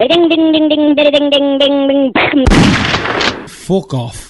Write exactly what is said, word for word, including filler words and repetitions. Ding ding ding ding ding ding ding ding. Fuck off.